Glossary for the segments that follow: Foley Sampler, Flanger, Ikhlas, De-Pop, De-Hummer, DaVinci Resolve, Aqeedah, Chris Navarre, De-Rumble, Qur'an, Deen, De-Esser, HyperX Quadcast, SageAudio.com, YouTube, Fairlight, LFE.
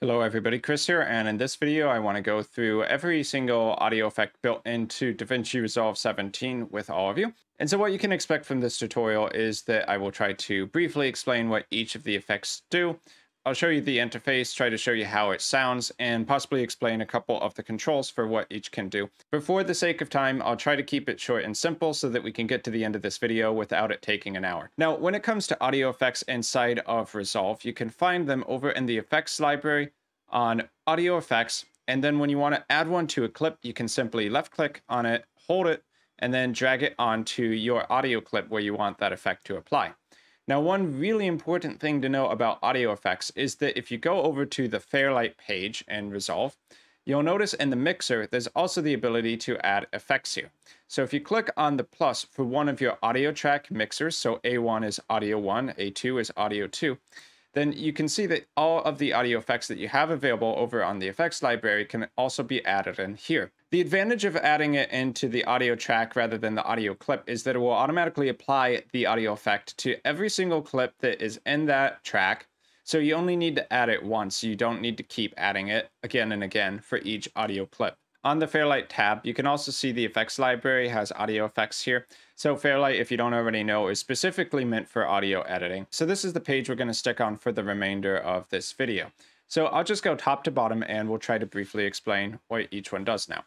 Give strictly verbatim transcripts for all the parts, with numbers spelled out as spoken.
Hello everybody, Chris here, and in this video I want to go through every single audio effect built into DaVinci Resolve seventeen with all of you. And so what you can expect from this tutorial is that I will try to briefly explain what each of the effects do. I'll show you the interface, try to show you how it sounds, and possibly explain a couple of the controls for what each can do. But for the sake of time, I'll try to keep it short and simple so that we can get to the end of this video without it taking an hour. Now, when it comes to audio effects inside of Resolve, you can find them over in the effects library on audio effects. And then when you want to add one to a clip, you can simply left click on it, hold it, and then drag it onto your audio clip where you want that effect to apply. Now, one really important thing to know about audio effects is that if you go over to the Fairlight page in Resolve, you'll notice in the mixer, there's also the ability to add effects here. So if you click on the plus for one of your audio track mixers, so A one is audio one, A two is audio two, then you can see that all of the audio effects that you have available over on the effects library can also be added in here. The advantage of adding it into the audio track rather than the audio clip is that it will automatically apply the audio effect to every single clip that is in that track. So you only need to add it once. You don't need to keep adding it again and again for each audio clip. On the Fairlight tab, you can also see the effects library has audio effects here. So Fairlight, if you don't already know, is specifically meant for audio editing. So this is the page we're going to stick on for the remainder of this video. So I'll just go top to bottom and we'll try to briefly explain what each one does now.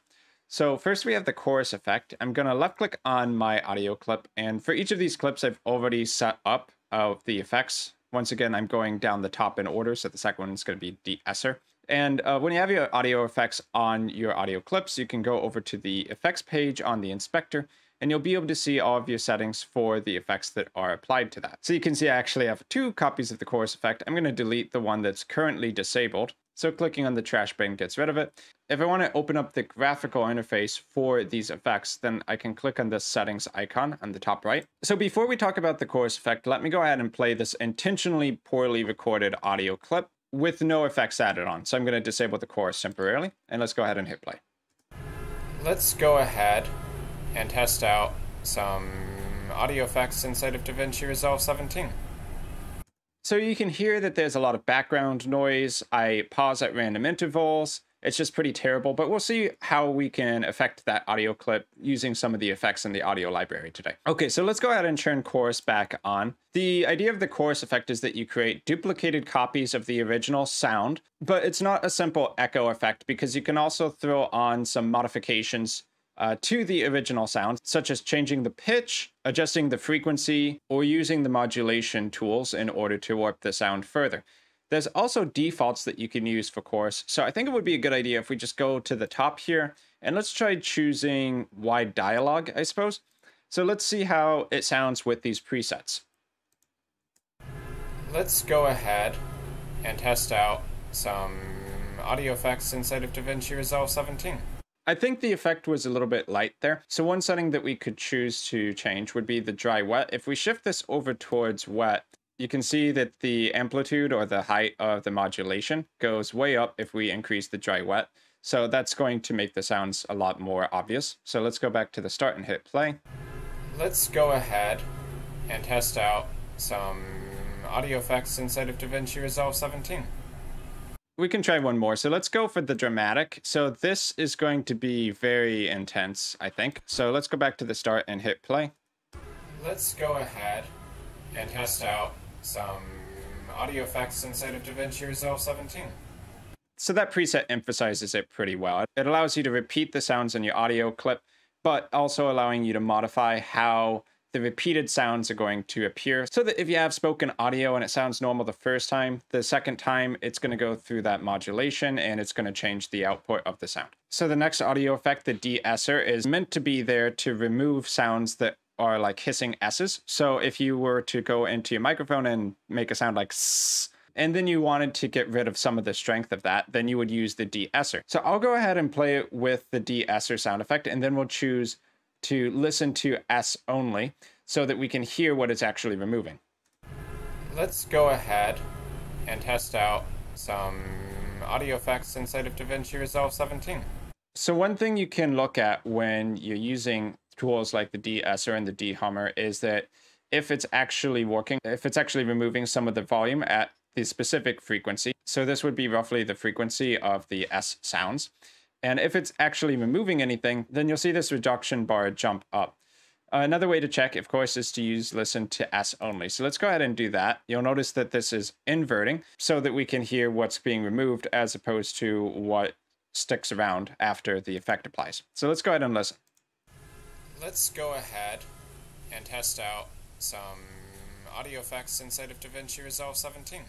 So first we have the chorus effect. I'm going to left click on my audio clip. And for each of these clips, I've already set up uh, the effects. Once again, I'm going down the top in order. So the second one is going to be De-Esser. And uh, when you have your audio effects on your audio clips, you can go over to the effects page on the inspector, and you'll be able to see all of your settings for the effects that are applied to that. So you can see I actually have two copies of the chorus effect. I'm going to delete the one that's currently disabled. So clicking on the trash bin gets rid of it. If I want to open up the graphical interface for these effects, then I can click on this settings icon on the top right. So before we talk about the chorus effect, let me go ahead and play this intentionally poorly recorded audio clip with no effects added on. So I'm going to disable the chorus temporarily, and let's go ahead and hit play. Let's go ahead and test out some audio effects inside of DaVinci Resolve seventeen. So you can hear that there's a lot of background noise. I pause at random intervals. It's just pretty terrible, but we'll see how we can affect that audio clip using some of the effects in the audio library today. Okay, so let's go ahead and turn chorus back on. The idea of the chorus effect is that you create duplicated copies of the original sound, but it's not a simple echo effect because you can also throw on some modifications uh, to the original sound, such as changing the pitch, adjusting the frequency, or using the modulation tools in order to warp the sound further. There's also defaults that you can use for chorus. So I think it would be a good idea if we just go to the top here and let's try choosing wide dialogue, I suppose. So let's see how it sounds with these presets. Let's go ahead and test out some audio effects inside of DaVinci Resolve seventeen. I think the effect was a little bit light there. So one setting that we could choose to change would be the dry wet. If we shift this over towards wet, you can see that the amplitude or the height of the modulation goes way up if we increase the dry wet. So that's going to make the sounds a lot more obvious. So let's go back to the start and hit play. Let's go ahead and test out some audio effects inside of DaVinci Resolve seventeen. We can try one more. So let's go for the dramatic. So this is going to be very intense, I think. So let's go back to the start and hit play. Let's go ahead and test out some audio effects inside of DaVinci Resolve seventeen. So that preset emphasizes it pretty well. It allows you to repeat the sounds in your audio clip, but also allowing you to modify how the repeated sounds are going to appear so that if you have spoken audio and it sounds normal the first time, the second time it's going to go through that modulation and it's going to change the output of the sound. So the next audio effect, the de-esser, is meant to be there to remove sounds that are like hissing S's. So if you were to go into your microphone and make a sound like S, and then you wanted to get rid of some of the strength of that, then you would use the de-esser. So I'll go ahead and play it with the de-esser sound effect, and then we'll choose to listen to S only so that we can hear what it's actually removing. Let's go ahead and test out some audio effects inside of DaVinci Resolve seventeen. So one thing you can look at when you're using tools like the de-esser and the de-hummer is that if it's actually working, if it's actually removing some of the volume at the specific frequency. So this would be roughly the frequency of the S sounds. And if it's actually removing anything, then you'll see this reduction bar jump up. Another way to check, of course, is to use listen to S only. So let's go ahead and do that. You'll notice that this is inverting so that we can hear what's being removed as opposed to what sticks around after the effect applies. So let's go ahead and listen. Let's go ahead and test out some audio effects inside of DaVinci Resolve seventeen.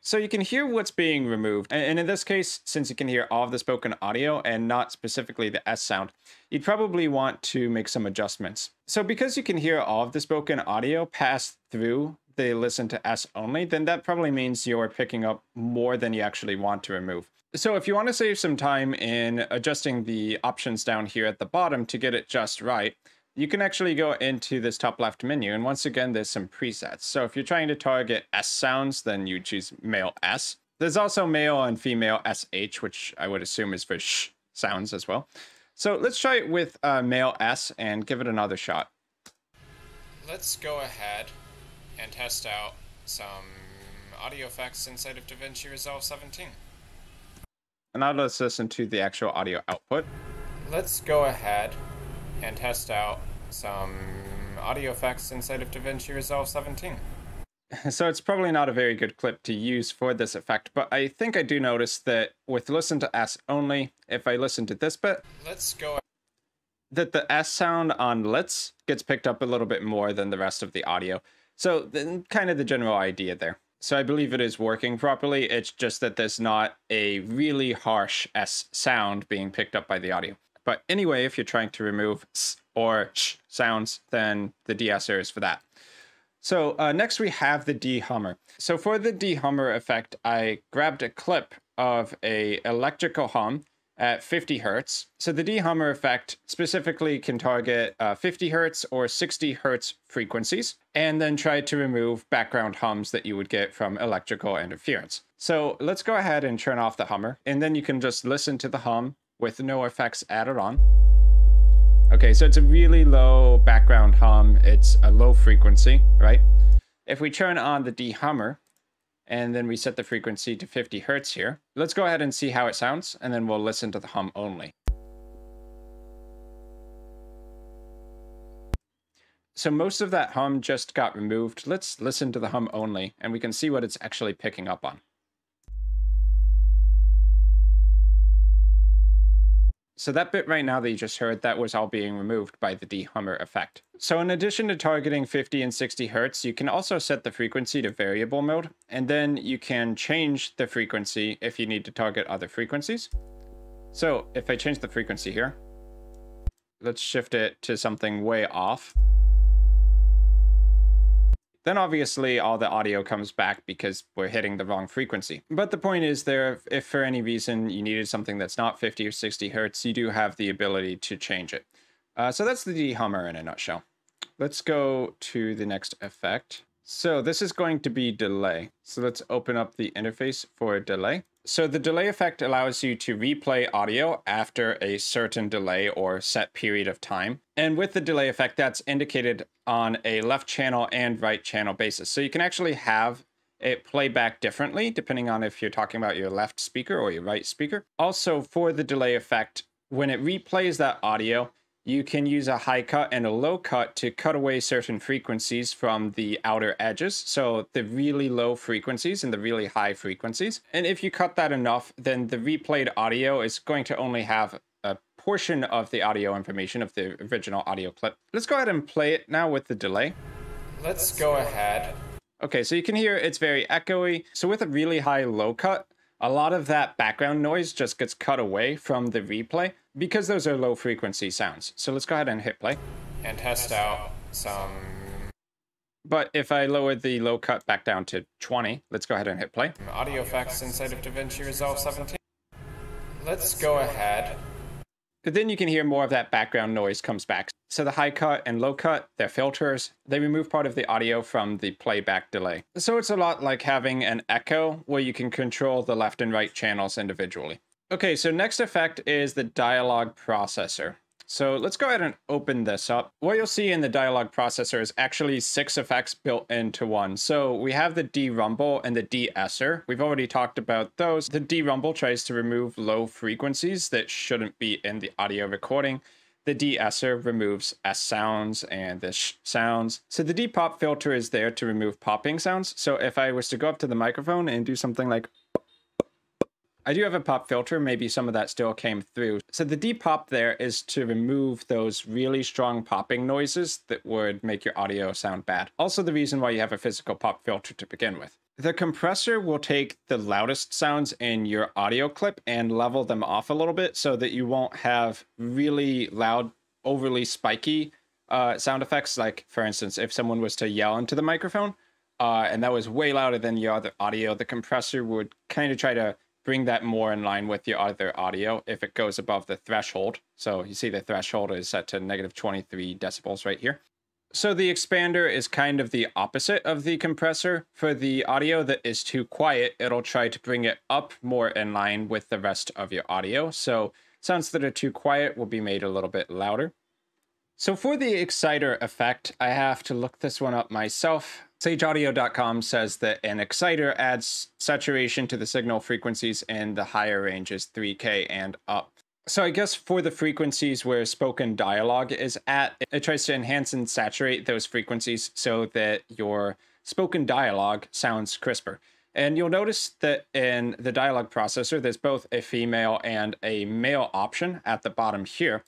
So you can hear what's being removed. And in this case, since you can hear all of the spoken audio and not specifically the S sound, you'd probably want to make some adjustments. So because you can hear all of the spoken audio pass through the listen to S only, then that probably means you're picking up more than you actually want to remove. So if you want to save some time in adjusting the options down here at the bottom to get it just right, you can actually go into this top left menu, and once again, there's some presets. So if you're trying to target S sounds, then you choose male S. There's also male and female S H, which I would assume is for sh sounds as well. So let's try it with uh, male S and give it another shot. Let's go ahead and test out some audio effects inside of DaVinci Resolve seventeen. And now let's listen to the actual audio output. Let's go ahead and test out some audio effects inside of DaVinci Resolve seventeen. So it's probably not a very good clip to use for this effect, but I think I do notice that with listen to S only, if I listen to this bit, let's go that the S sound on let's gets picked up a little bit more than the rest of the audio. So then kind of the general idea there. So I believe it is working properly. It's just that there's not a really harsh S sound being picked up by the audio. But anyway, if you're trying to remove S or sh sounds, then the de-esser is for that. So uh, next we have the De-Hummer. So for the De-Hummer effect, I grabbed a clip of a electrical hum at fifty hertz. So the De-Hummer effect specifically can target uh, fifty hertz or sixty hertz frequencies, and then try to remove background hums that you would get from electrical interference. So let's go ahead and turn off the hummer, and then you can just listen to the hum with no effects added on. Okay, so it's a really low background hum. It's a low frequency, right? If we turn on the De-Hummer and then we set the frequency to fifty hertz here, let's go ahead and see how it sounds, and then we'll listen to the hum only. So most of that hum just got removed. Let's listen to the hum only, and we can see what it's actually picking up on. So that bit right now that you just heard, that was all being removed by the De-Hummer effect. So in addition to targeting fifty and sixty hertz, you can also set the frequency to variable mode, and then you can change the frequency if you need to target other frequencies. So if I change the frequency here, let's shift it to something way off. Then obviously all the audio comes back because we're hitting the wrong frequency. But the point is there, if for any reason you needed something that's not fifty or sixty hertz, you do have the ability to change it. Uh, so that's the De-Hummer in a nutshell. Let's go to the next effect. So this is going to be delay. So let's open up the interface for delay. So the delay effect allows you to replay audio after a certain delay or set period of time. And with the delay effect, that's indicated on a left channel and right channel basis. So you can actually have it play back differently depending on if you're talking about your left speaker or your right speaker. Also for the delay effect, when it replays that audio, you can use a high cut and a low cut to cut away certain frequencies from the outer edges. So the really low frequencies and the really high frequencies. And if you cut that enough, then the replayed audio is going to only have a portion of the audio information of the original audio clip. Let's go ahead and play it now with the delay. Let's go ahead. Okay, so you can hear it's very echoey. So with a really high low cut, a lot of that background noise just gets cut away from the replay because those are low frequency sounds. So let's go ahead and hit play. And test out some. But if I lower the low cut back down to twenty, let's go ahead and hit play. Audio effects inside of DaVinci Resolve seventeen. Let's go ahead. Then you can hear more of that background noise comes back. So the high cut and low cut, they're filters. They remove part of the audio from the playback delay. So it's a lot like having an echo where you can control the left and right channels individually. Okay, so next effect is the dialogue processor. So let's go ahead and open this up. What you'll see in the dialog processor is actually six effects built into one. So we have the De-Rumble and the De-Esser. We've already talked about those. The De-Rumble tries to remove low frequencies that shouldn't be in the audio recording. The De-Esser removes S sounds and the sh sounds. So the De-Pop filter is there to remove popping sounds. So if I was to go up to the microphone and do something like, I do have a pop filter, maybe some of that still came through. So the de-pop there is to remove those really strong popping noises that would make your audio sound bad. Also the reason why you have a physical pop filter to begin with. The compressor will take the loudest sounds in your audio clip and level them off a little bit so that you won't have really loud, overly spiky uh, sound effects. Like for instance, if someone was to yell into the microphone uh, and that was way louder than your other audio, the compressor would kind of try to bring that more in line with your other audio if it goes above the threshold. So you see the threshold is set to negative twenty-three decibels right here. So the expander is kind of the opposite of the compressor. For the audio that is too quiet, it'll try to bring it up more in line with the rest of your audio. So sounds that are too quiet will be made a little bit louder. So for the exciter effect, I have to look this one up myself. Sage Audio dot com says that an exciter adds saturation to the signal frequencies in the higher ranges, three K and up. So I guess for the frequencies where spoken dialogue is at, it tries to enhance and saturate those frequencies so that your spoken dialogue sounds crisper. And you'll notice that in the dialogue processor, there's both a female and a male option at the bottom here.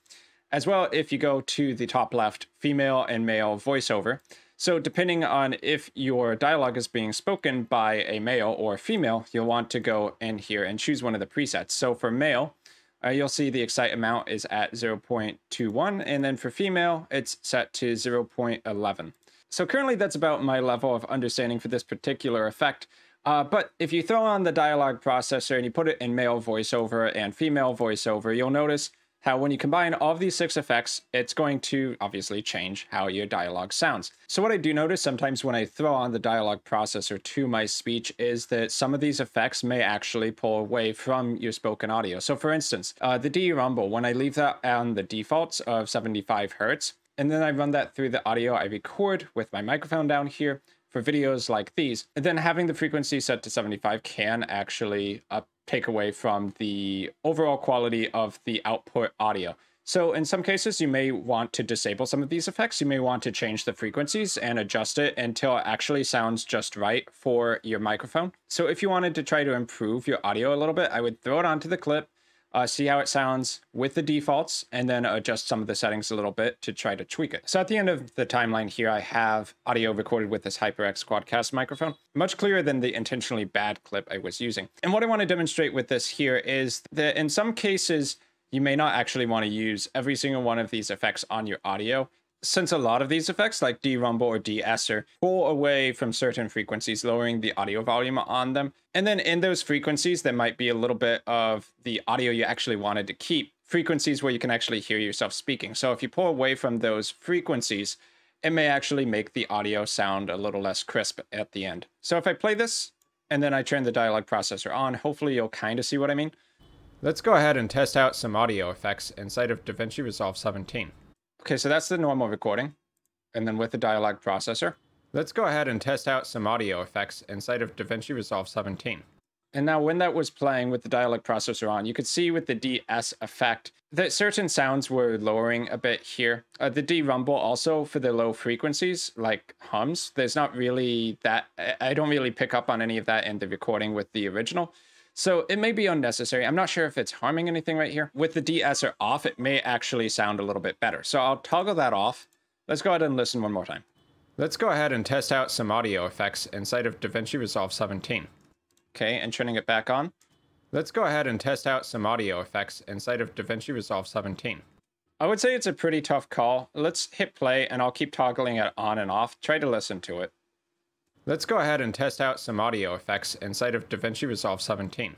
As well, if you go to the top left, female and male voiceover. So depending on if your dialogue is being spoken by a male or female, you'll want to go in here and choose one of the presets. So for male, uh, you'll see the excite amount is at zero point two one. And then for female, it's set to zero point one one. So currently that's about my level of understanding for this particular effect. Uh, but if you throw on the dialogue processor and you put it in male voiceover and female voiceover, you'll notice how when you combine all of these six effects, it's going to obviously change how your dialogue sounds. So what I do notice sometimes when I throw on the dialogue processor to my speech is that some of these effects may actually pull away from your spoken audio. So for instance, uh, the De-Rumble, when I leave that on the defaults of seventy-five hertz, and then I run that through the audio I record with my microphone down here for videos like these, and then having the frequency set to seventy-five can actually up take away from the overall quality of the output audio. So in some cases, you may want to disable some of these effects. You may want to change the frequencies and adjust it until it actually sounds just right for your microphone. So if you wanted to try to improve your audio a little bit, I would throw it onto the clip, uh, see how it sounds with the defaults, and then adjust some of the settings a little bit to try to tweak it. So at the end of the timeline here, I have audio recorded with this HyperX Quadcast microphone, much clearer than the intentionally bad clip I was using. And what I want to demonstrate with this here is that in some cases, you may not actually want to use every single one of these effects on your audio, since a lot of these effects, like De-Rumble or De-Esser, pull away from certain frequencies, lowering the audio volume on them. And then in those frequencies, there might be a little bit of the audio you actually wanted to keep, frequencies where you can actually hear yourself speaking. So if you pull away from those frequencies, it may actually make the audio sound a little less crisp at the end. So if I play this, and then I turn the dialogue processor on, hopefully you'll kind of see what I mean. Let's go ahead and test out some audio effects inside of DaVinci Resolve seventeen. Okay, so that's the normal recording, and then with the dialogue processor. Let's go ahead and test out some audio effects inside of DaVinci Resolve seventeen. And now when that was playing with the dialogue processor on, you could see with the De-Esser effect that certain sounds were lowering a bit here. Uh, the De-Rumble also for the low frequencies, like hums, there's not really that, I don't really pick up on any of that in the recording with the original. So it may be unnecessary. I'm not sure if it's harming anything right here. With the de-esser off, it may actually sound a little bit better. So I'll toggle that off. Let's go ahead and listen one more time. Let's go ahead and test out some audio effects inside of DaVinci Resolve seventeen. Okay, and turning it back on. Let's go ahead and test out some audio effects inside of DaVinci Resolve seventeen. I would say it's a pretty tough call. Let's hit play and I'll keep toggling it on and off. Try to listen to it. Let's go ahead and test out some audio effects inside of DaVinci Resolve seventeen.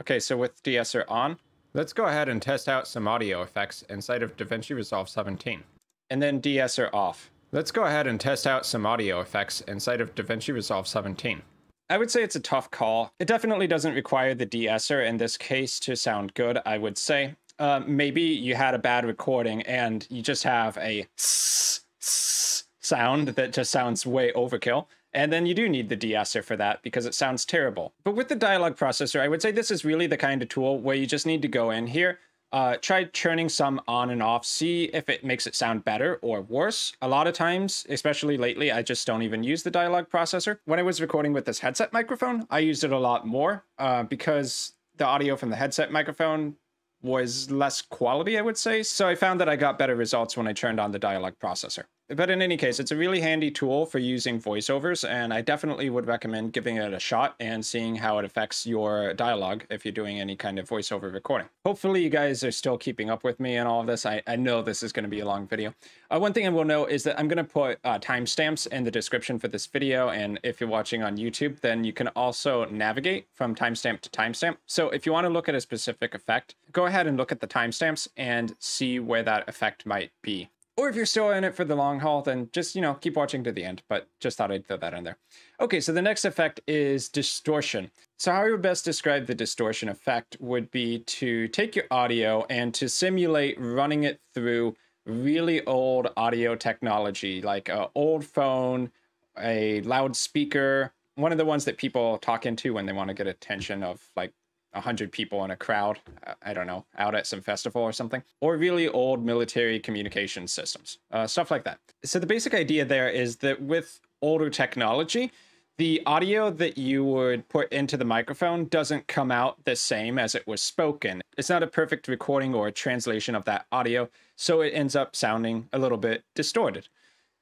Okay, so with de-esser on, let's go ahead and test out some audio effects inside of DaVinci Resolve seventeen. And then de-esser off. Let's go ahead and test out some audio effects inside of DaVinci Resolve seventeen. I would say it's a tough call. It definitely doesn't require the de-esser in this case to sound good, I would say. uh, maybe you had a bad recording and you just have a s s sound that just sounds way overkill. And then you do need the de-esser for that because it sounds terrible. But with the dialogue processor, I would say this is really the kind of tool where you just need to go in here, uh, try turning some on and off, see if it makes it sound better or worse. A lot of times, especially lately, I just don't even use the dialogue processor. When I was recording with this headset microphone, I used it a lot more uh, because the audio from the headset microphone was less quality, I would say. So I found that I got better results when I turned on the dialogue processor. But in any case, it's a really handy tool for using voiceovers, and I definitely would recommend giving it a shot and seeing how it affects your dialogue if you're doing any kind of voiceover recording. Hopefully you guys are still keeping up with me and all of this. I, I know this is going to be a long video. Uh, one thing I will note is that I'm going to put uh, timestamps in the description for this video, and if you're watching on YouTube, then you can also navigate from timestamp to timestamp. So if you want to look at a specific effect, go ahead and look at the timestamps and see where that effect might be. Or if you're still in it for the long haul, then just, you know, keep watching to the end, but just thought I'd throw that in there. Okay, so the next effect is distortion. So how I would best describe the distortion effect would be to take your audio and to simulate running it through really old audio technology, like an old phone, a loudspeaker, one of the ones that people talk into when they want to get attention of like a hundred people in a crowd, I don't know, out at some festival or something, or really old military communication systems, uh, stuff like that. So the basic idea there is that with older technology, the audio that you would put into the microphone doesn't come out the same as it was spoken. It's not a perfect recording or a translation of that audio, so it ends up sounding a little bit distorted.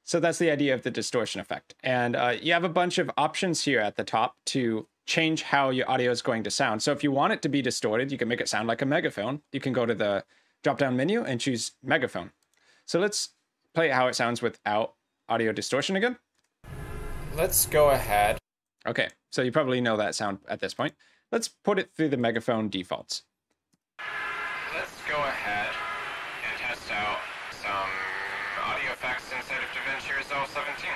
So that's the idea of the distortion effect. And uh, you have a bunch of options here at the top to change how your audio is going to sound. So if you want it to be distorted, you can make it sound like a megaphone. You can go to the drop-down menu and choose megaphone. So let's play how it sounds without audio distortion again. Let's go ahead. Okay, so you probably know that sound at this point. Let's put it through the megaphone defaults. Let's go ahead and test out some audio effects inside of DaVinci Resolve seventeen.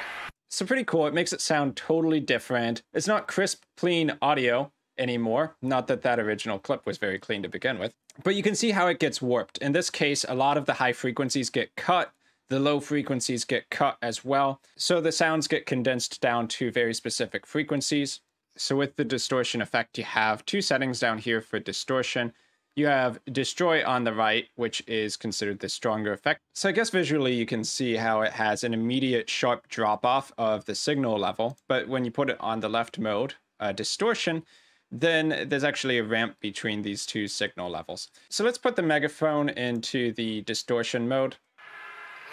So pretty cool. It makes it sound totally different. It's not crisp, clean audio anymore. Not that that original clip was very clean to begin with, but you can see how it gets warped. In this case, a lot of the high frequencies get cut. The low frequencies get cut as well. So the sounds get condensed down to very specific frequencies. So with the distortion effect, you have two settings down here for distortion. You have destroy on the right, which is considered the stronger effect. So I guess visually you can see how it has an immediate sharp drop off of the signal level. But when you put it on the left mode, uh, distortion, then there's actually a ramp between these two signal levels. So let's put the megaphone into the distortion mode.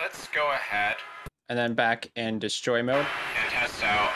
Let's go ahead. And then back in destroy mode. And test out.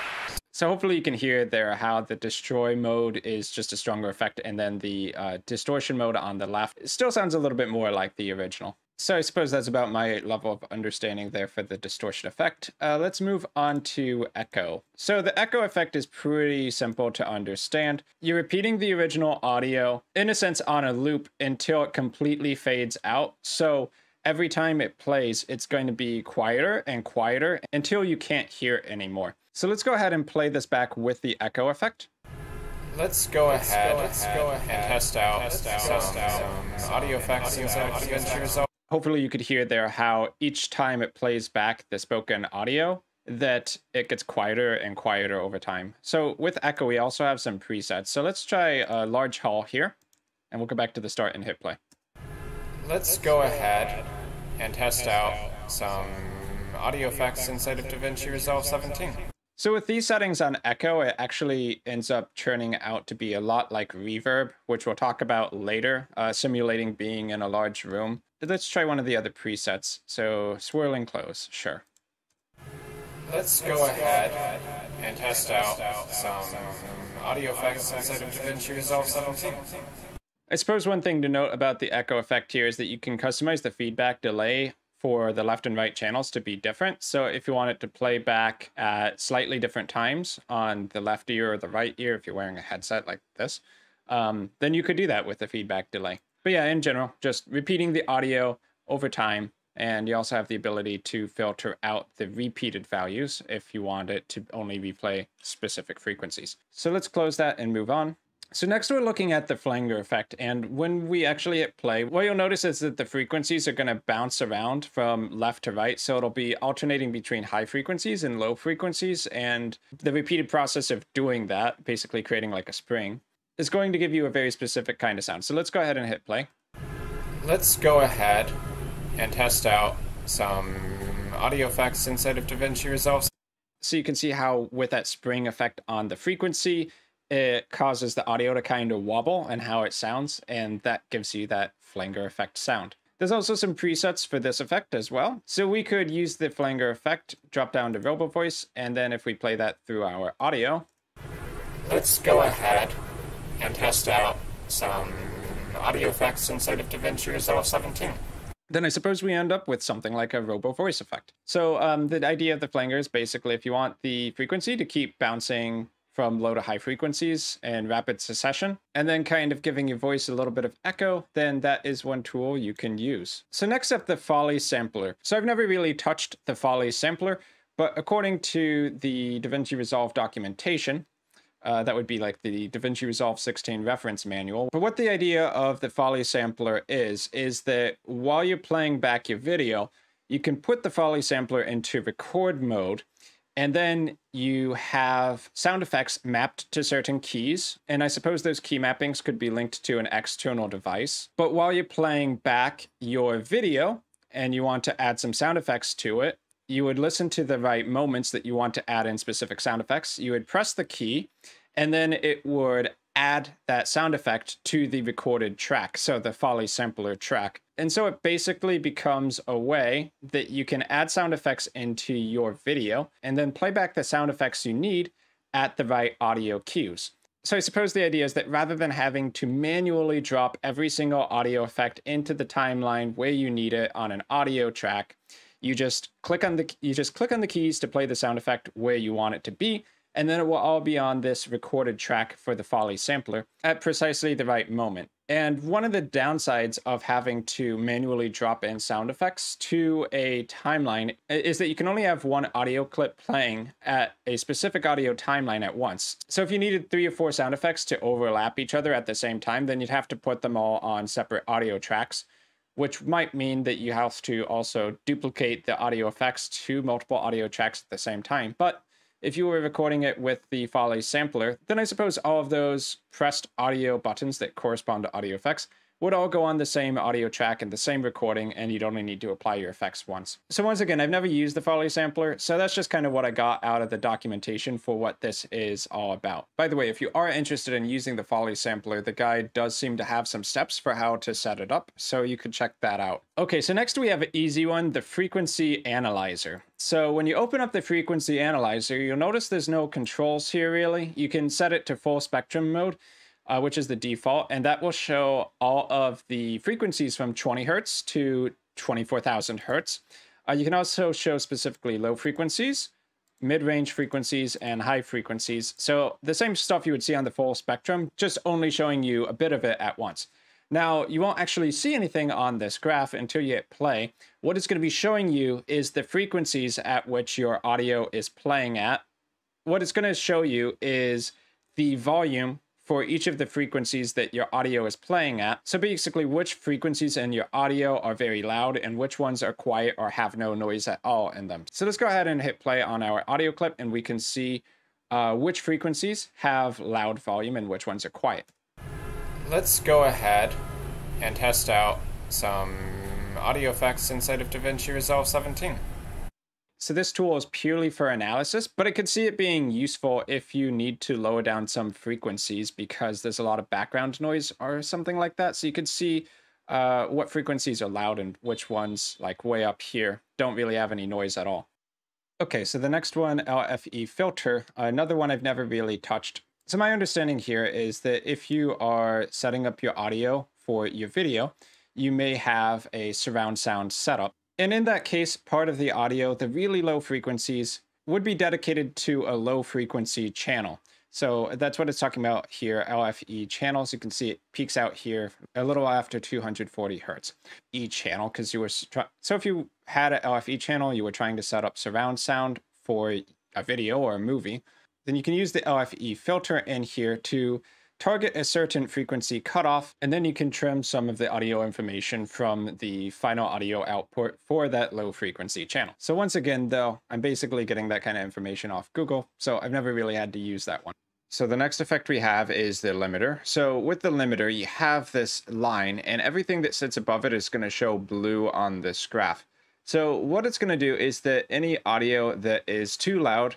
So hopefully you can hear there how the destroy mode is just a stronger effect, and then the uh, distortion mode on the left, it still sounds a little bit more like the original. So I suppose that's about my level of understanding there for the distortion effect. Uh, let's move on to echo. So the echo effect is pretty simple to understand. You're repeating the original audio, in a sense, on a loop until it completely fades out. So every time it plays, it's going to be quieter and quieter until you can't hear it anymore. So let's go ahead and play this back with the echo effect. Let's go let's ahead, go let's ahead go and test out, test test out, some, out some, some audio effects inside of DaVinci. Hopefully you could hear there how each time it plays back the spoken audio that it gets quieter and quieter over time. So with echo, we also have some presets. So let's try a large haul here, and we'll go back to the start and hit play. Let's, let's go, go ahead and test, test out, out some audio effects inside of DaVinci Resolve seventeen. So with these settings on echo, it actually ends up turning out to be a lot like reverb, which we'll talk about later, uh, simulating being in a large room. Let's try one of the other presets. So swirling close, sure. Let's go ahead and test out some audio effects inside of DaVinci Resolve seventeen. I suppose one thing to note about the echo effect here is that you can customize the feedback delay for the left and right channels to be different. So if you want it to play back at slightly different times on the left ear or the right ear, if you're wearing a headset like this, um, then you could do that with the feedback delay. But yeah, in general, just repeating the audio over time. And you also have the ability to filter out the repeated values if you want it to only replay specific frequencies. So let's close that and move on. So next we're looking at the flanger effect, and when we actually hit play, what you'll notice is that the frequencies are going to bounce around from left to right, so it'll be alternating between high frequencies and low frequencies, and the repeated process of doing that, basically creating like a spring, is going to give you a very specific kind of sound. So let's go ahead and hit play. Let's go ahead and test out some audio effects inside of DaVinci Resolve. So you can see how with that spring effect on the frequency, it causes the audio to kind of wobble and how it sounds, and that gives you that flanger effect sound. There's also some presets for this effect as well. So we could use the flanger effect, drop down to robot voice, and then if we play that through our audio. Let's go ahead and test out some audio effects inside of DaVinci Resolve seventeen. Then I suppose we end up with something like a robo voice effect. So um, the idea of the flanger is basically if you want the frequency to keep bouncing from low to high frequencies in rapid succession, and then kind of giving your voice a little bit of echo, then that is one tool you can use. So next up, the Foley Sampler. So I've never really touched the Foley Sampler, but according to the DaVinci Resolve documentation, uh, that would be like the DaVinci Resolve sixteen reference manual. But what the idea of the Foley Sampler is, is that while you're playing back your video, you can put the Foley Sampler into record mode, and then you have sound effects mapped to certain keys. And I suppose those key mappings could be linked to an external device. But while you're playing back your video and you want to add some sound effects to it, you would listen to the right moments that you want to add in specific sound effects. You would press the key, and then it would add that sound effect to the recorded track, so the Foley Sampler track. And so it basically becomes a way that you can add sound effects into your video and then play back the sound effects you need at the right audio cues. So I suppose the idea is that rather than having to manually drop every single audio effect into the timeline where you need it on an audio track, you just click on the you just click on the keys to play the sound effect where you want it to be, and then it will all be on this recorded track for the Foley Sampler at precisely the right moment. And one of the downsides of having to manually drop in sound effects to a timeline is that you can only have one audio clip playing at a specific audio timeline at once. So if you needed three or four sound effects to overlap each other at the same time, then you'd have to put them all on separate audio tracks, which might mean that you have to also duplicate the audio effects to multiple audio tracks at the same time. But if you were recording it with the Foley Sampler, then I suppose all of those pressed audio buttons that correspond to audio effects would all go on the same audio track and the same recording, and you'd only need to apply your effects once. So once again, I've never used the Foley Sampler, so that's just kind of what I got out of the documentation for what this is all about. By the way, if you are interested in using the Foley Sampler, the guide does seem to have some steps for how to set it up, so you could check that out. Okay, so next we have an easy one, the Frequency Analyzer. So when you open up the Frequency Analyzer, you'll notice there's no controls here really. You can set it to full spectrum mode, Uh, which is the default, and that will show all of the frequencies from twenty hertz to twenty-four thousand hertz. Uh, you can also show specifically low frequencies, mid-range frequencies, and high frequencies. So the same stuff you would see on the full spectrum, just only showing you a bit of it at once. Now, you won't actually see anything on this graph until you hit play. What it's going to be showing you is the frequencies at which your audio is playing at. What it's going to show you is the volume for each of the frequencies that your audio is playing at. So basically which frequencies in your audio are very loud and which ones are quiet or have no noise at all in them. So let's go ahead and hit play on our audio clip, and we can see uh, which frequencies have loud volume and which ones are quiet. Let's go ahead and test out some audio effects inside of DaVinci Resolve seventeen. So this tool is purely for analysis, but I could see it being useful if you need to lower down some frequencies because there's a lot of background noise or something like that. So you could see uh, what frequencies are loud and which ones, like way up here, don't really have any noise at all. Okay, so the next one, L F E filter, another one I've never really touched. So my understanding here is that if you are setting up your audio for your video, you may have a surround sound setup. And in that case, part of the audio, the really low frequencies, would be dedicated to a low frequency channel. So that's what it's talking about here, L F E channels. You can see it peaks out here a little after two hundred forty hertz. E channel, because you were... So if you had an L F E channel, you were trying to set up surround sound for a video or a movie, then you can use the L F E filter in here to target a certain frequency cutoff, and then you can trim some of the audio information from the final audio output for that low frequency channel. So once again, though, I'm basically getting that kind of information off Google, so I've never really had to use that one. So the next effect we have is the limiter. So with the limiter, you have this line, and everything that sits above it is going to show blue on this graph. So what it's going to do is that any audio that is too loud,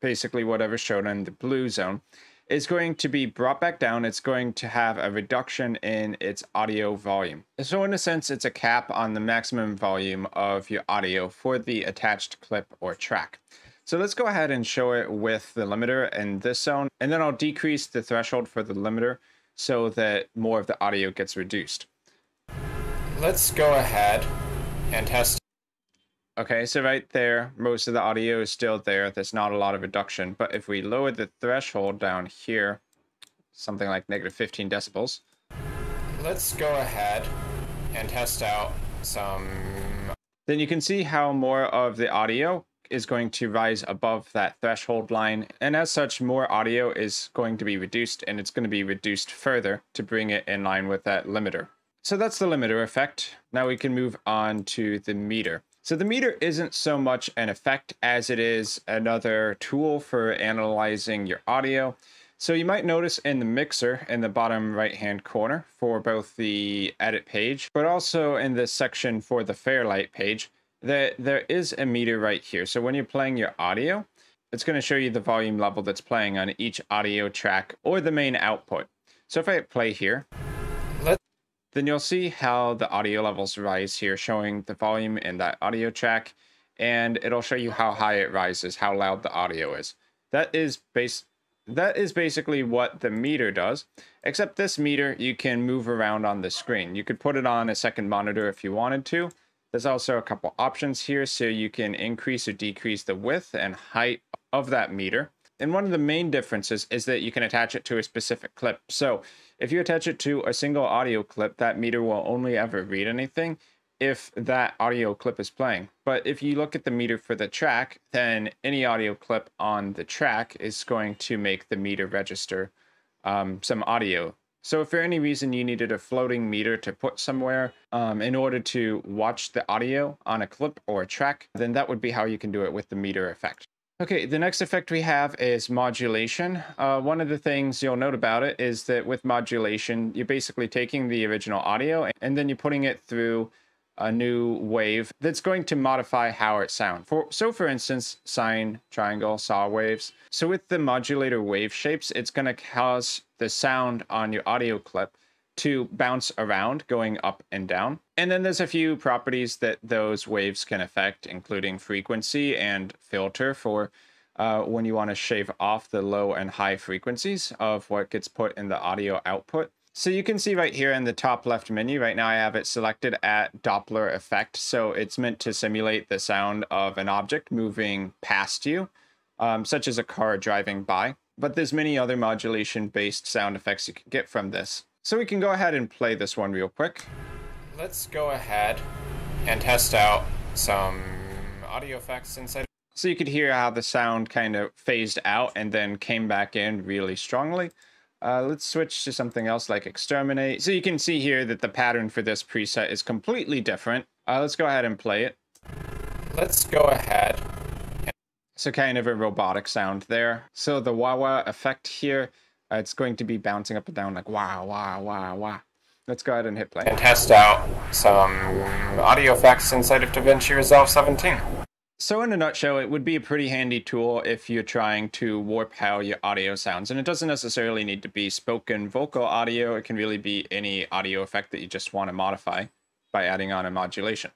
basically whatever's shown in the blue zone, is going to be brought back down. It's going to have a reduction in its audio volume. So in a sense, it's a cap on the maximum volume of your audio for the attached clip or track. So let's go ahead and show it with the limiter in this zone, and then I'll decrease the threshold for the limiter so that more of the audio gets reduced. Let's go ahead and test. Okay, so right there, most of the audio is still there. There's not a lot of reduction, but if we lower the threshold down here, something like negative fifteen decibels. Let's go ahead and test out some. Then you can see how more of the audio is going to rise above that threshold line, and as such more audio is going to be reduced, and it's going to be reduced further to bring it in line with that limiter. So that's the limiter effect. Now we can move on to the meter. So the meter isn't so much an effect as it is another tool for analyzing your audio. So you might notice in the mixer in the bottom right hand corner for both the edit page, but also in this section for the Fairlight page, There, there is a meter right here. So when you're playing your audio, it's going to show you the volume level that's playing on each audio track or the main output. So if I play here, Let's... then you'll see how the audio levels rise here, showing the volume in that audio track, and it'll show you how high it rises, how loud the audio is. That is base. That is basically what the meter does, except this meter you can move around on the screen. You could put it on a second monitor if you wanted to. There's also a couple options here, so you can increase or decrease the width and height of that meter. And one of the main differences is that you can attach it to a specific clip. So if you attach it to a single audio clip, that meter will only ever read anything if that audio clip is playing. But if you look at the meter for the track, then any audio clip on the track is going to make the meter register um, some audio. So if for any reason you needed a floating meter to put somewhere um, in order to watch the audio on a clip or a track, then that would be how you can do it with the meter effect. Okay, the next effect we have is modulation. Uh, one of the things you'll note about it is that with modulation, you're basically taking the original audio and then you're putting it through a new wave that's going to modify how it sounds. For, so for instance, sine, triangle, saw waves. So with the modulator wave shapes, it's going to cause the sound on your audio clip to bounce around, going up and down. And then there's a few properties that those waves can affect, including frequency and filter for uh, when you want to shave off the low and high frequencies of what gets put in the audio output. So you can see right here in the top left menu, right now I have it selected at Doppler effect. So it's meant to simulate the sound of an object moving past you, um, such as a car driving by. But there's many other modulation based sound effects you can get from this. So we can go ahead and play this one real quick. Let's go ahead and test out some audio effects inside. So you could hear how the sound kind of phased out and then came back in really strongly. Uh, let's switch to something else like exterminate. So you can see here that the pattern for this preset is completely different. Uh, let's go ahead and play it. Let's go ahead. So kind of a robotic sound there. So the wah wah effect here, uh, it's going to be bouncing up and down like wah wah wah wah. Let's go ahead and hit play. And test out some audio effects inside of DaVinci Resolve seventeen. So in a nutshell, it would be a pretty handy tool if you're trying to warp how your audio sounds. And it doesn't necessarily need to be spoken vocal audio. It can really be any audio effect that you just want to modify by adding on a modulation.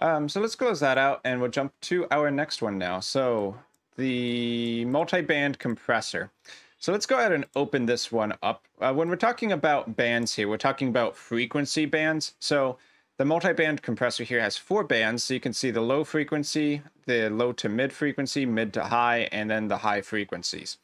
Um, so let's close that out and we'll jump to our next one now. So the multi-band compressor. So let's go ahead and open this one up. Uh, when we're talking about bands here, we're talking about frequency bands. So the multi-band compressor here has four bands, so you can see the low frequency, the low to mid frequency, mid to high, and then the high frequencies.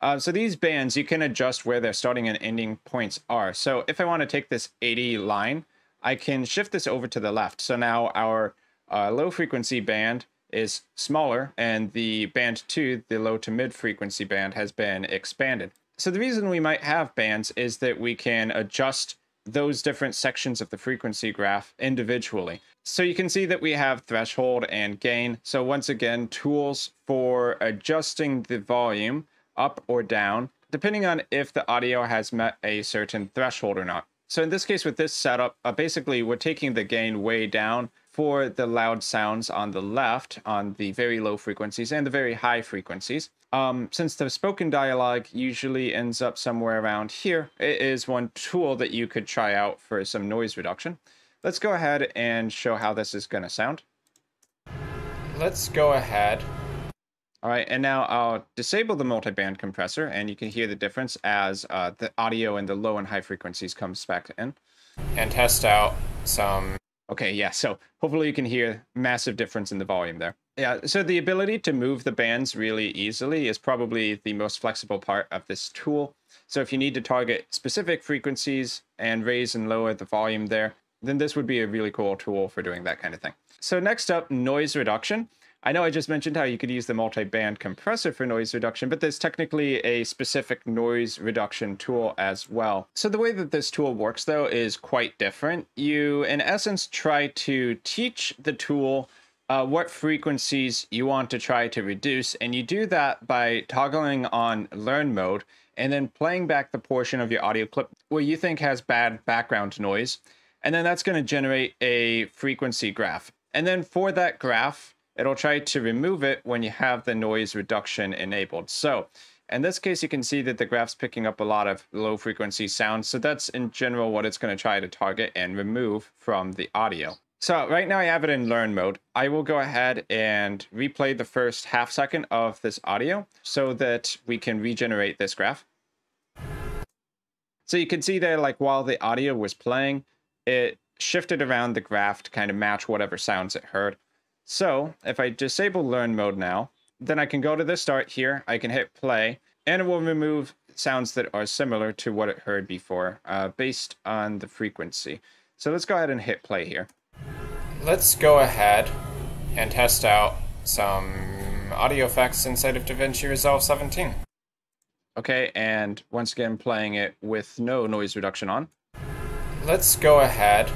Uh, so these bands, you can adjust where their starting and ending points are. So if I want to take this eighty line, I can shift this over to the left. So now our uh, low frequency band is smaller, and the band two, the low to mid frequency band, has been expanded. So the reason we might have bands is that we can adjust those different sections of the frequency graph individually. So you can see that we have threshold and gain. So once again, tools for adjusting the volume up or down, depending on if the audio has met a certain threshold or not. So in this case, with this setup, uh, basically we're taking the gain way down for the loud sounds on the left, on the very low frequencies and the very high frequencies. Um, since the spoken dialogue usually ends up somewhere around here, it is one tool that you could try out for some noise reduction. Let's go ahead and show how this is gonna sound. Let's go ahead. All right, and now I'll disable the multiband compressor, and you can hear the difference as uh, the audio in the low and high frequencies comes back in. And test out some... Okay, yeah, so hopefully you can hear massive difference in the volume there. Yeah, so the ability to move the bands really easily is probably the most flexible part of this tool. So if you need to target specific frequencies and raise and lower the volume there, then this would be a really cool tool for doing that kind of thing. So next up, noise reduction. I know I just mentioned how you could use the multi-band compressor for noise reduction, but there's technically a specific noise reduction tool as well. So the way that this tool works, though, is quite different. You, in essence, try to teach the tool uh, what frequencies you want to try to reduce, and you do that by toggling on learn mode and then playing back the portion of your audio clip where you think has bad background noise. And then that's going to generate a frequency graph. And then for that graph, it'll try to remove it when you have the noise reduction enabled. So in this case, you can see that the graph's picking up a lot of low frequency sounds. So that's in general what it's going to try to target and remove from the audio. So right now I have it in learn mode. I will go ahead and replay the first half second of this audio so that we can regenerate this graph. So you can see there, like while the audio was playing, it shifted around the graph to kind of match whatever sounds it heard. So if I disable learn mode now, then I can go to the start here, I can hit play, and it will remove sounds that are similar to what it heard before uh, based on the frequency. So let's go ahead and hit play here. Let's go ahead and test out some audio effects inside of DaVinci Resolve seventeen. Okay, and once again playing it with no noise reduction on. Let's go ahead.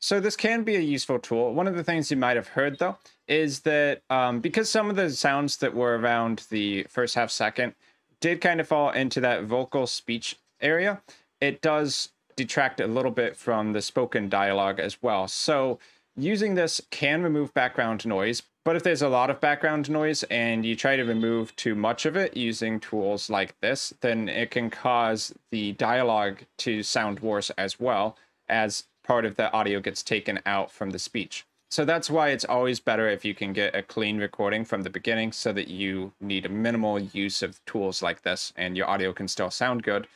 So this can be a useful tool. One of the things you might have heard, though, is that um, because some of the sounds that were around the first half second did kind of fall into that vocal speech area, it does detract a little bit from the spoken dialogue as well. So using this can remove background noise, but if there's a lot of background noise and you try to remove too much of it using tools like this, then it can cause the dialogue to sound worse as well as part of the audio gets taken out from the speech. So that's why it's always better if you can get a clean recording from the beginning so that you need a minimal use of tools like this and your audio can still sound good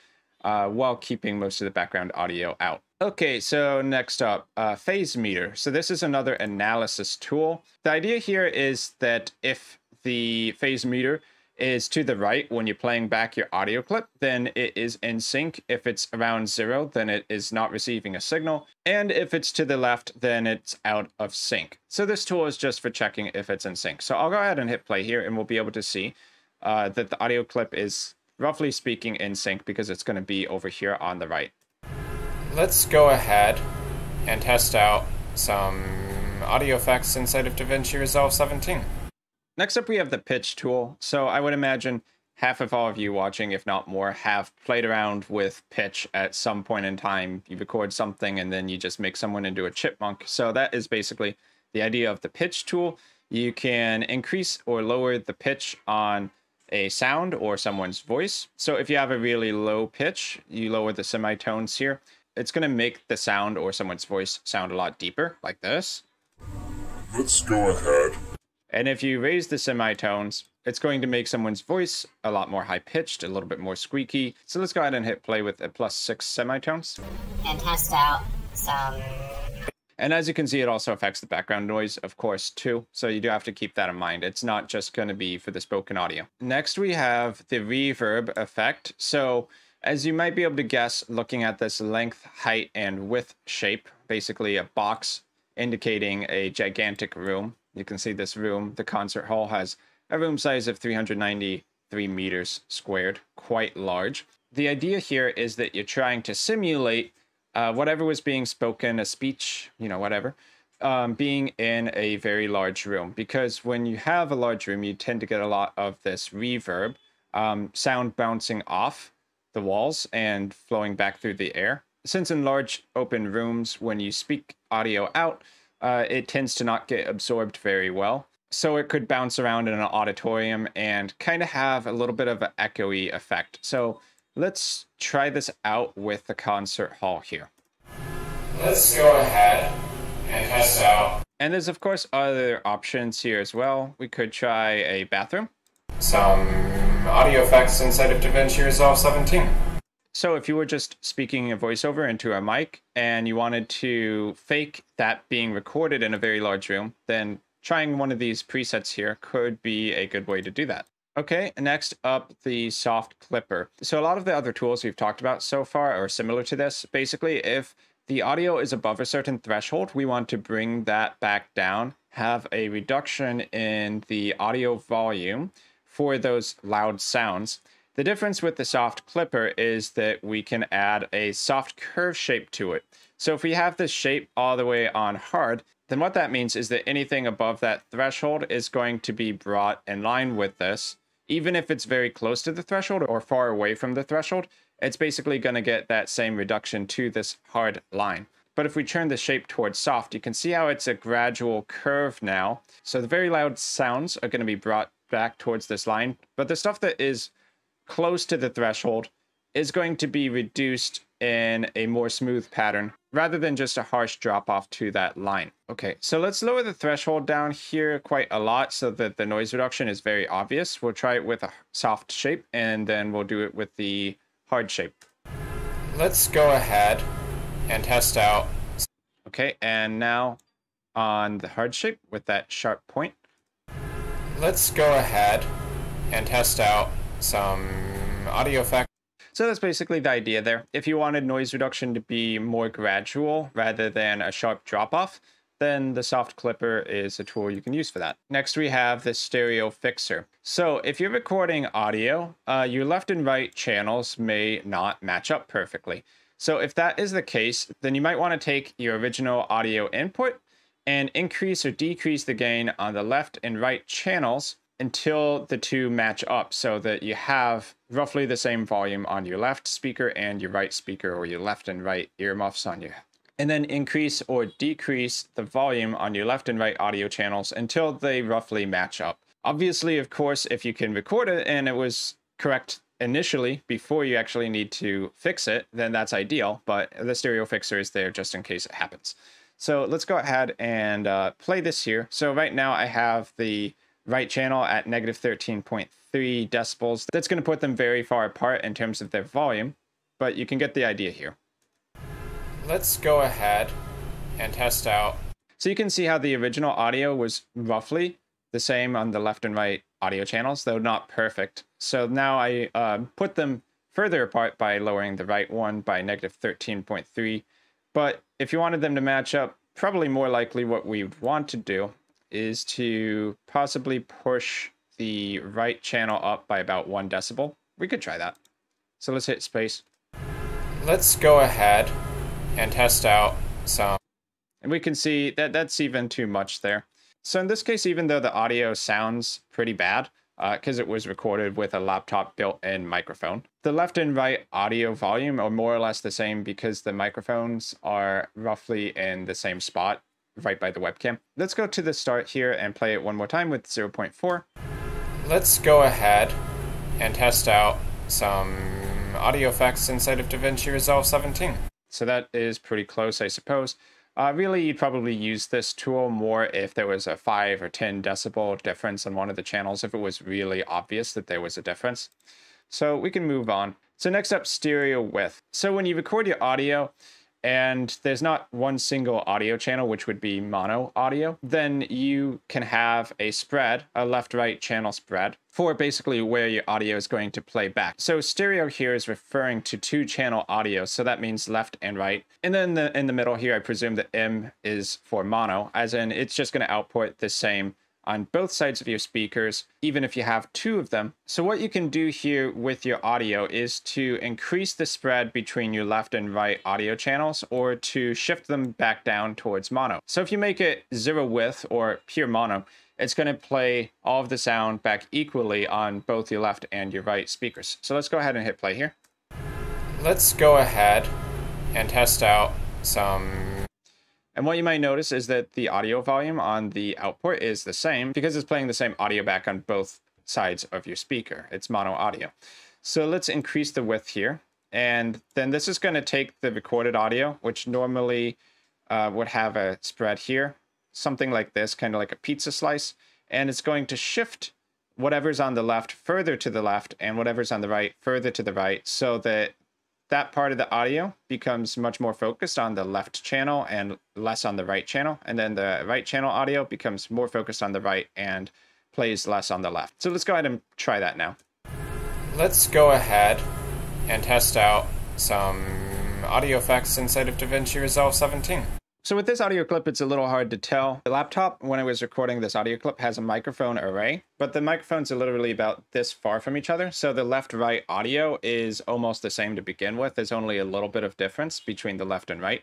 uh, while keeping most of the background audio out. Okay, so next up, uh, phase meter. So this is another analysis tool. The idea here is that if the phase meter is to the right when you're playing back your audio clip, then it is in sync. If it's around zero, then it is not receiving a signal. And if it's to the left, then it's out of sync. So this tool is just for checking if it's in sync. So I'll go ahead and hit play here and we'll be able to see uh, that the audio clip is roughly speaking in sync because it's gonna be over here on the right. Let's go ahead and test out some audio effects inside of DaVinci Resolve seventeen. Next up, we have the pitch tool. So I would imagine half of all of you watching, if not more, have played around with pitch at some point in time. You record something and then you just make someone into a chipmunk. So that is basically the idea of the pitch tool. You can increase or lower the pitch on a sound or someone's voice. So if you have a really low pitch, you lower the semitones here. It's going to make the sound or someone's voice sound a lot deeper, like this. Let's go ahead. And if you raise the semitones, it's going to make someone's voice a lot more high-pitched, a little bit more squeaky. So let's go ahead and hit play with a plus six semitones. And test out some... And as you can see, it also affects the background noise, of course, too. So you do have to keep that in mind. It's not just going to be for the spoken audio. Next, we have the reverb effect. So... As you might be able to guess, looking at this length, height, and width shape, basically a box indicating a gigantic room. You can see this room, the concert hall, has a room size of three hundred ninety-three meters squared. quite large. The idea here is that you're trying to simulate uh, whatever was being spoken, a speech, you know, whatever, um, being in a very large room. Because when you have a large room, you tend to get a lot of this reverb, um, sound bouncing off the walls and flowing back through the air. Since in large open rooms, when you speak audio out, uh, it tends to not get absorbed very well. So it could bounce around in an auditorium and kind of have a little bit of an echoey effect. So let's try this out with the concert hall here. Let's go ahead and test out. And there's of course other options here as well. We could try a bathroom. Some audio effects inside of DaVinci Resolve seventeen. So if you were just speaking a voiceover into a mic and you wanted to fake that being recorded in a very large room, then trying one of these presets here could be a good way to do that. Okay, next up, the soft clipper. So a lot of the other tools we've talked about so far are similar to this. Basically, if the audio is above a certain threshold, we want to bring that back down, have a reduction in the audio volume for those loud sounds. The difference with the soft clipper is that we can add a soft curve shape to it. So if we have this shape all the way on hard, then what that means is that anything above that threshold is going to be brought in line with this. Even if it's very close to the threshold or far away from the threshold, it's basically going to get that same reduction to this hard line. But if we turn the shape towards soft, you can see how it's a gradual curve now. So the very loud sounds are going to be brought back towards this line, but the stuff that is close to the threshold is going to be reduced in a more smooth pattern rather than just a harsh drop off to that line. Okay, so let's lower the threshold down here quite a lot so that the noise reduction is very obvious. We'll try it with a soft shape and then we'll do it with the hard shape. Let's go ahead and test out. Okay, and now on the hard shape with that sharp point. Let's go ahead and test out some audio effects. So that's basically the idea there. If you wanted noise reduction to be more gradual rather than a sharp drop off, then the soft clipper is a tool you can use for that. Next, we have the stereo fixer. So if you're recording audio, uh, your left and right channels may not match up perfectly. So if that is the case, then you might want to take your original audio input and increase or decrease the gain on the left and right channels until the two match up so that you have roughly the same volume on your left speaker and your right speaker, or your left and right earmuffs on you. And then increase or decrease the volume on your left and right audio channels until they roughly match up. Obviously, of course, if you can record it and it was correct initially before you actually need to fix it, then that's ideal, but the stereo fixer is there just in case it happens. So let's go ahead and uh, play this here. So right now I have the right channel at negative thirteen point three decibels. That's going to put them very far apart in terms of their volume, but you can get the idea here. Let's go ahead and test out. So you can see how the original audio was roughly the same on the left and right audio channels, though not perfect. So now I uh, put them further apart by lowering the right one by negative thirteen point three. But if you wanted them to match up, probably more likely what we want to do is to possibly push the right channel up by about one decibel. We could try that. So let's hit space. Let's go ahead and test out some. And we can see that that's even too much there. So in this case, even though the audio sounds pretty bad, because uh, it was recorded with a laptop built-in microphone, the left and right audio volume are more or less the same because the microphones are roughly in the same spot, right by the webcam. Let's go to the start here and play it one more time with zero point four. Let's go ahead and test out some audio effects inside of DaVinci Resolve seventeen. So that is pretty close, I suppose. Uh, really, you'd probably use this tool more if there was a five or ten decibel difference on one of the channels, if it was really obvious that there was a difference. So we can move on. So next up, stereo width. So when you record your audio, and there's not one single audio channel, which would be mono audio, then you can have a spread, a left-right channel spread, for basically where your audio is going to play back. So stereo here is referring to two-channel audio, so that means left and right. And then the, in the middle here, I presume the M is for mono, as in it's just going to output the same on both sides of your speakers, even if you have two of them. So what you can do here with your audio is to increase the spread between your left and right audio channels, or to shift them back down towards mono. So if you make it zero width or pure mono, it's going to play all of the sound back equally on both your left and your right speakers. So let's go ahead and hit play here. Let's go ahead and test out some. And what you might notice is that the audio volume on the output is the same because it's playing the same audio back on both sides of your speaker. It's mono audio. So let's increase the width here. And then this is going to take the recorded audio, which normally uh, would have a spread here, something like this, kind of like a pizza slice. And it's going to shift whatever's on the left further to the left and whatever's on the right further to the right, so that that part of the audio becomes much more focused on the left channel and less on the right channel. And then the right channel audio becomes more focused on the right and plays less on the left. So let's go ahead and try that now. Let's go ahead and test out some audio effects inside of DaVinci Resolve seventeen. So with this audio clip, it's a little hard to tell. The laptop, when I was recording this audio clip, has a microphone array, but the microphones are literally about this far from each other. So the left-right audio is almost the same to begin with. There's only a little bit of difference between the left and right.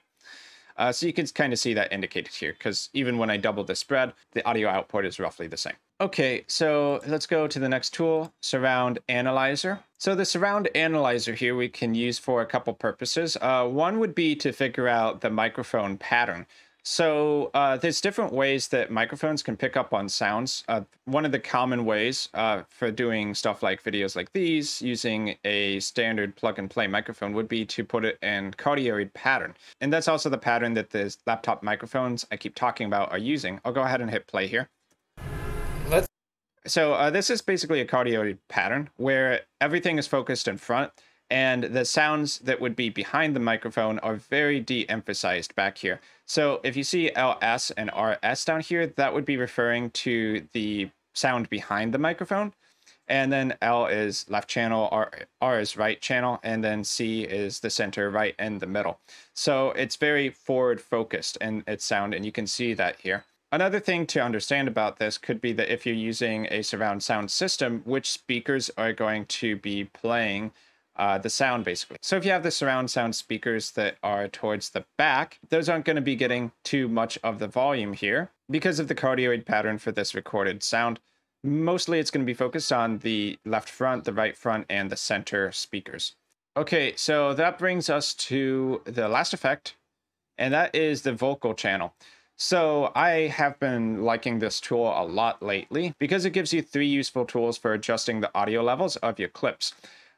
Uh, so you can kind of see that indicated here, because even when I double the spread, the audio output is roughly the same. Okay, so let's go to the next tool, Surround Analyzer. So the Surround Analyzer here we can use for a couple purposes. Uh, one would be to figure out the microphone pattern. So uh, there's different ways that microphones can pick up on sounds. Uh, one of the common ways uh, for doing stuff like videos like these, using a standard plug and play microphone, would be to put it in cardioid pattern. And that's also the pattern that the laptop microphones I keep talking about are using. I'll go ahead and hit play here. So uh, this is basically a cardioid pattern where everything is focused in front and the sounds that would be behind the microphone are very de-emphasized back here. So if you see L S and R S down here, that would be referring to the sound behind the microphone. And then L is left channel, R, R is right channel, and then C is the center, right, and the middle. So it's very forward focused in its sound, and you can see that here. Another thing to understand about this could be that if you're using a surround sound system, which speakers are going to be playing uh, the sound basically. So if you have the surround sound speakers that are towards the back, those aren't going to be getting too much of the volume here because of the cardioid pattern for this recorded sound. Mostly it's going to be focused on the left front, the right front, and the center speakers. Okay, so that brings us to the last effect, and that is the vocal channel. So I have been liking this tool a lot lately because it gives you three useful tools for adjusting the audio levels of your clips.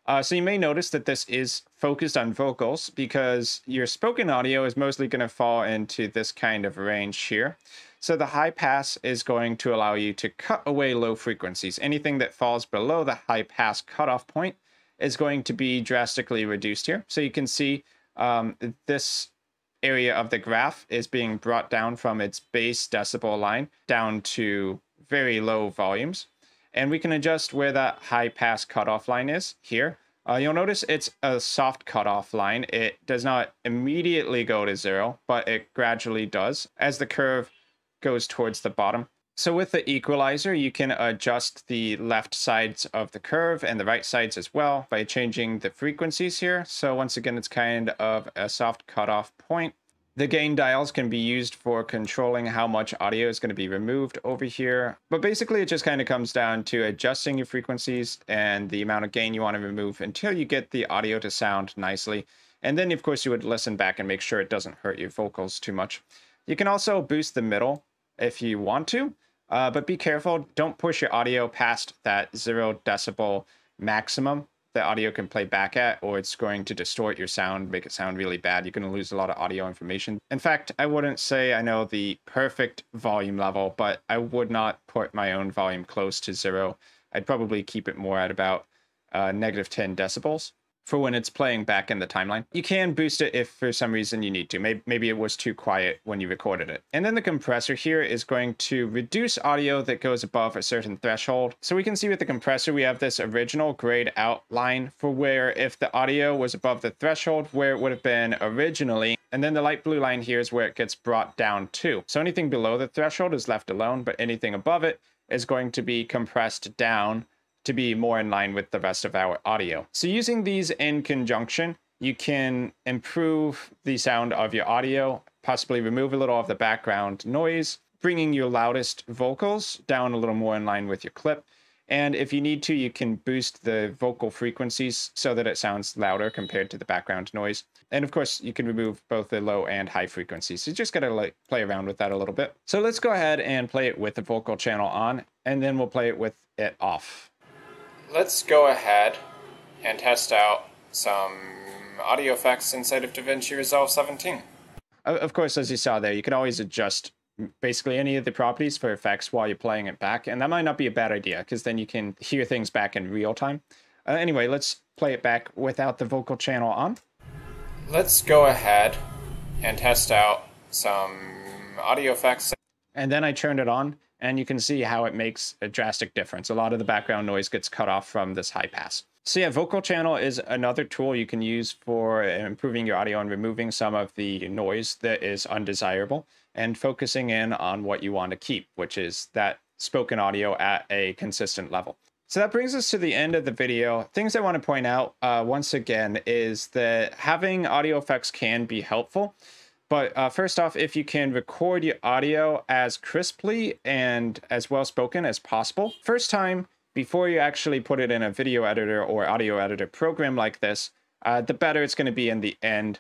Uh, so you may notice that this is focused on vocals because your spoken audio is mostly going to fall into this kind of range here. So the high pass is going to allow you to cut away low frequencies. Anything that falls below the high pass cutoff point is going to be drastically reduced here. So you can see um, this area of the graph is being brought down from its base decibel line down to very low volumes. And we can adjust where that high pass cutoff line is here. Uh, you'll notice it's a soft cutoff line. It does not immediately go to zero, but it gradually does as the curve goes towards the bottom. So with the equalizer, you can adjust the left sides of the curve and the right sides as well by changing the frequencies here. So once again, it's kind of a soft cutoff point. The gain dials can be used for controlling how much audio is going to be removed over here. But basically, it just kind of comes down to adjusting your frequencies and the amount of gain you want to remove until you get the audio to sound nicely. And then, of course, you would listen back and make sure it doesn't hurt your vocals too much. You can also boost the middle if you want to. Uh, but be careful, don't push your audio past that zero decibel maximum that audio can play back at, or it's going to distort your sound, make it sound really bad. You're going to lose a lot of audio information. In fact, I wouldn't say I know the perfect volume level, but I would not put my own volume close to zero. I'd probably keep it more at about uh, negative ten decibels for when it's playing back in the timeline. You can boost it if for some reason you need to. Maybe, maybe it was too quiet when you recorded it. And then the compressor here is going to reduce audio that goes above a certain threshold. So we can see with the compressor, we have this original grayed out line for where if the audio was above the threshold where it would have been originally. And then the light blue line here is where it gets brought down to. So anything below the threshold is left alone, but anything above it is going to be compressed down to be more in line with the rest of our audio. So using these in conjunction, you can improve the sound of your audio, possibly remove a little of the background noise, bringing your loudest vocals down a little more in line with your clip. And if you need to, you can boost the vocal frequencies so that it sounds louder compared to the background noise. And of course, you can remove both the low and high frequencies. You just got to like play around with that a little bit. So let's go ahead and play it with the vocal channel on, and then we'll play it with it off. Let's go ahead and test out some audio effects inside of DaVinci Resolve seventeen. Of course, as you saw there, you can always adjust basically any of the properties for effects while you're playing it back, and that might not be a bad idea because then you can hear things back in real time. Uh, anyway, let's play it back without the vocal channel on. Let's go ahead and test out some audio effects. And then I turned it on, and you can see how it makes a drastic difference. A lot of the background noise gets cut off from this high pass. So yeah, vocal channel is another tool you can use for improving your audio and removing some of the noise that is undesirable and focusing in on what you want to keep, which is that spoken audio at a consistent level. So that brings us to the end of the video. Things I want to point out uh, once again is that having audio effects can be helpful. But uh, first off, if you can record your audio as crisply and as well-spoken as possible first time, before you actually put it in a video editor or audio editor program like this, uh, the better it's going to be in the end.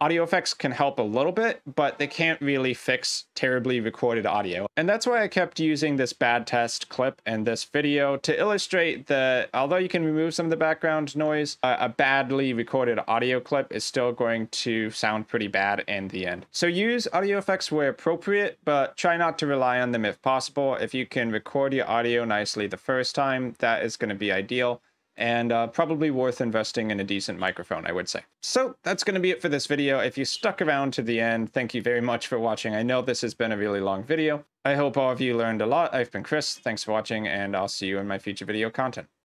Audio effects can help a little bit, but they can't really fix terribly recorded audio. And that's why I kept using this bad test clip and this video to illustrate that although you can remove some of the background noise, a, a badly recorded audio clip is still going to sound pretty bad in the end. So use audio effects where appropriate, but try not to rely on them if possible. If you can record your audio nicely the first time, that is going to be ideal. And uh, probably worth investing in a decent microphone, I would say. So that's going to be it for this video. If you stuck around to the end, thank you very much for watching. I know this has been a really long video. I hope all of you learned a lot. I've been Chris. Thanks for watching, and I'll see you in my future video content.